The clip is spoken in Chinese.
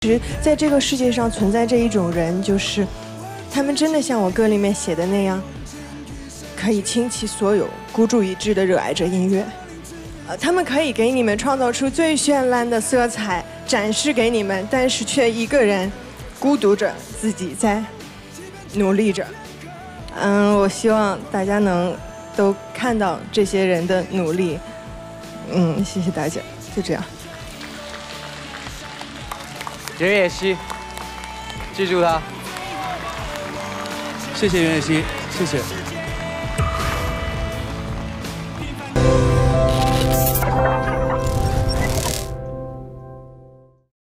其实，在这个世界上存在这一种人，就是他们真的像我歌里面写的那样，可以倾其所有、孤注一掷地热爱着音乐。他们可以给你们创造出最绚烂的色彩，展示给你们，但是却一个人孤独着自己在努力着。我希望大家能都看到这些人的努力。谢谢大家，就这样。 袁野希，记住他。谢谢袁野希，谢谢。